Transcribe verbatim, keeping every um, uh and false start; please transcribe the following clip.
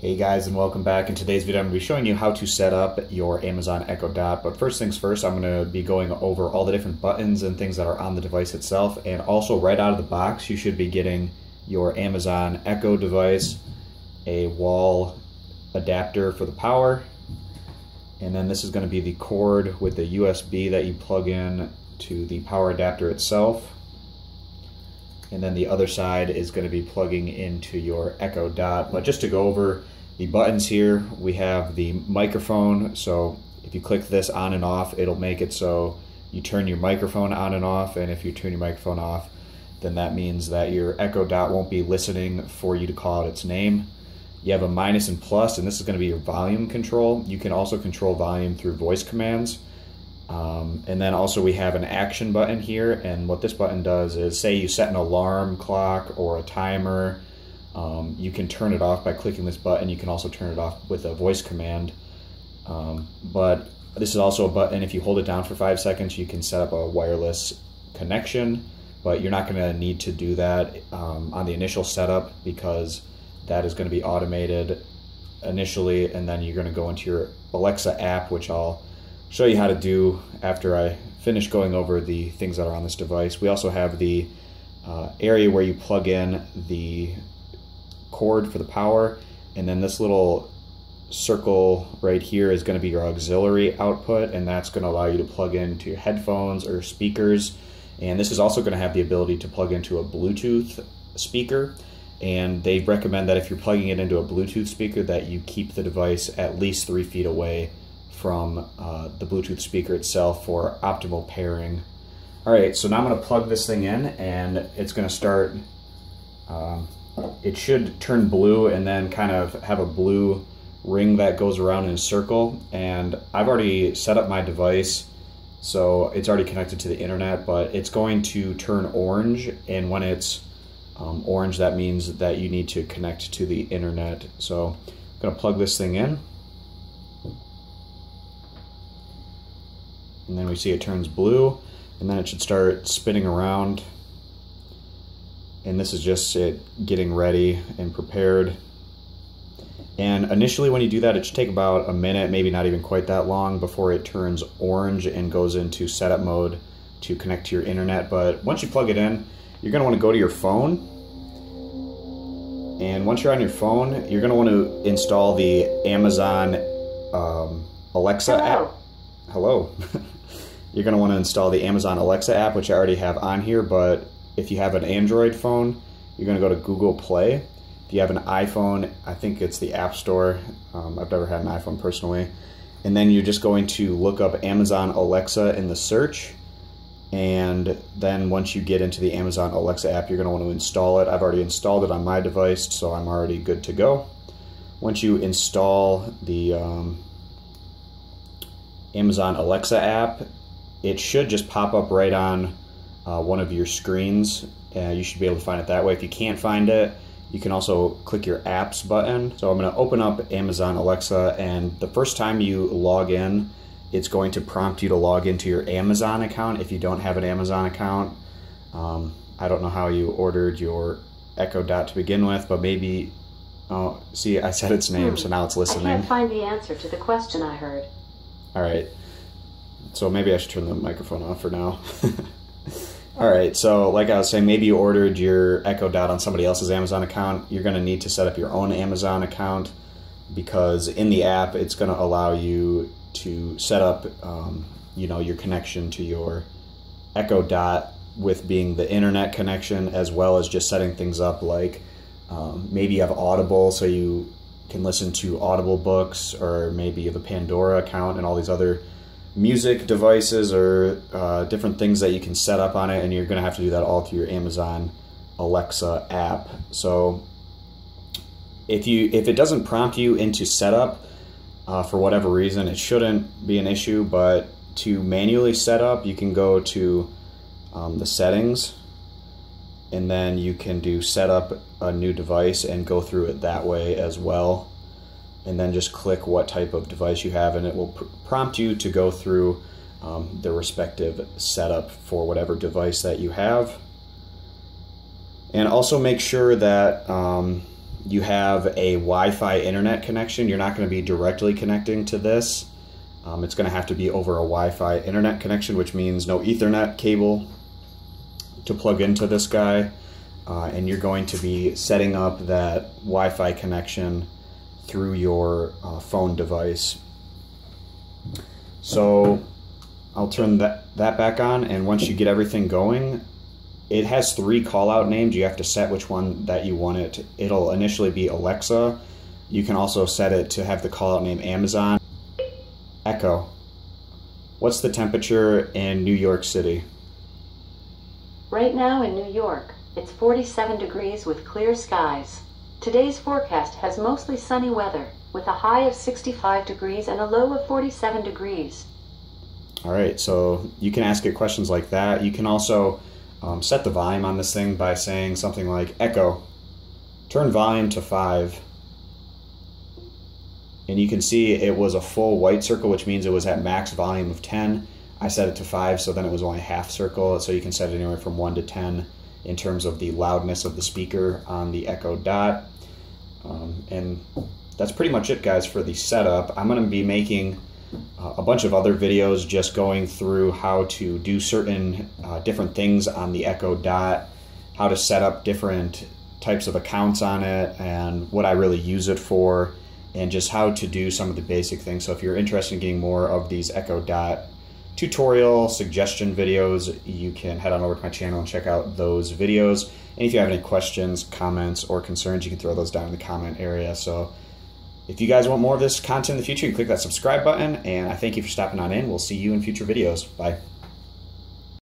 Hey guys, and welcome back. In today's video I'm going to be showing you how to set up your Amazon Echo Dot, but first things first, I'm going to be going over all the different buttons and things that are on the device itself, and also right out of the box you should be getting your Amazon Echo device, a wall adapter for the power, and then this is going to be the cord with the U S B that you plug in to the power adapter itself. And then the other side is going to be plugging into your Echo Dot. But just to go over the buttons here, we have the microphone. So if you click this on and off, it'll make it so you turn your microphone on and off. And if you turn your microphone off, then that means that your Echo Dot won't be listening for you to call out its name. You have a minus and plus, and this is going to be your volume control. You can also control volume through voice commands. Um, and then also we have an action button here, and what this button does is, say you set an alarm clock or a timer, um, you can turn it off by clicking this button. You can also turn it off with a voice command, um, but this is also a button, if you hold it down for five seconds you can set up a wireless connection, but you're not going to need to do that um, on the initial setup, because that is going to be automated initially, and then you're going to go into your Alexa app, which I'll show you how to do after I finish going over the things that are on this device. We also have the uh, area where you plug in the cord for the power, and then this little circle right here is going to be your auxiliary output, and that's going to allow you to plug into your headphones or speakers. And this is also going to have the ability to plug into a Bluetooth speaker, and they recommend that if you're plugging it into a Bluetooth speaker that you keep the device at least three feet away from uh, the Bluetooth speaker itself for optimal pairing. All right, so now I'm gonna plug this thing in and it's gonna start, um, it should turn blue and then kind of have a blue ring that goes around in a circle. And I've already set up my device, so it's already connected to the internet, but it's going to turn orange. And when it's um, orange, that means that you need to connect to the internet. So I'm gonna plug this thing in. And then we see it turns blue, and then it should start spinning around. And this is just it getting ready and prepared. And initially when you do that, it should take about a minute, maybe not even quite that long, before it turns orange and goes into setup mode to connect to your internet. But once you plug it in, you're gonna wanna go to your phone. And once you're on your phone, you're gonna wanna install the Amazon um, Alexa app. Hello. You're going to want to install the Amazon Alexa app, which I already have on here, but if you have an Android phone, you're going to go to Google Play. If you have an iPhone, I think it's the App Store. Um, I've never had an iPhone personally. And then you're just going to look up Amazon Alexa in the search. And then once you get into the Amazon Alexa app, you're going to want to install it. I've already installed it on my device, so I'm already good to go. Once you install the um, Amazon Alexa app, it should just pop up right on uh, one of your screens. Uh, you should be able to find it that way. If you can't find it, you can also click your apps button. So I'm going to open up Amazon Alexa, and the first time you log in, it's going to prompt you to log into your Amazon account if you don't have an Amazon account. Um, I don't know how you ordered your Echo Dot to begin with, but maybe, oh, see, I said its name, so now it's listening. I can't find the answer to the question I heard. All right, so maybe I should turn the microphone off for now. All right, so like I was saying, maybe you ordered your Echo Dot on somebody else's Amazon account. You're going to need to set up your own Amazon account, because in the app, it's going to allow you to set up, um, you know, your connection to your Echo Dot with being the internet connection, as well as just setting things up like um, maybe you have Audible, so you can listen to Audible books, or maybe the Pandora account and all these other music devices or uh, different things that you can set up on it, and you're going to have to do that all through your Amazon Alexa app. So if you if it doesn't prompt you into setup uh, for whatever reason, it shouldn't be an issue, but to manually set up, you can go to um, the settings, and then you can do set up a new device and go through it that way as well, and then just click what type of device you have, and it will pr prompt you to go through um, the respective setup for whatever device that you have. And also make sure that um, you have a Wi-Fi internet connection, you're not going to be directly connecting to this. Um, it's going to have to be over a Wi-Fi internet connection, which means no Ethernet cable to plug into this guy. Uh, and you're going to be setting up that Wi-Fi connection through your uh, phone device. So I'll turn that, that back on, and once you get everything going, it has three call-out names. You have to set which one that you want it. It'll initially be Alexa. You can also set it to have the call-out name Amazon Echo. What's the temperature in New York City? Right now in New York, it's forty-seven degrees with clear skies. Today's forecast has mostly sunny weather, with a high of sixty-five degrees and a low of forty-seven degrees. All right, so you can ask it questions like that. You can also Um, set the volume on this thing by saying something like, Echo, turn volume to five. And you can see it was a full white circle, which means it was at max volume of ten. I set it to five, so then it was only half circle. So you can set it anywhere from one to ten in terms of the loudness of the speaker on the Echo Dot. Um, and that's pretty much it, guys, for the setup. I'm going to be making Uh, a bunch of other videos just going through how to do certain uh, different things on the Echo Dot, how to set up different types of accounts on it, and what I really use it for, and just how to do some of the basic things. So if you're interested in getting more of these Echo Dot tutorial suggestion videos, you can head on over to my channel and check out those videos. And if you have any questions, comments, or concerns, you can throw those down in the comment area. So if you guys want more of this content in the future, you can click that subscribe button, and I thank you for stopping on in. We'll see you in future videos. Bye.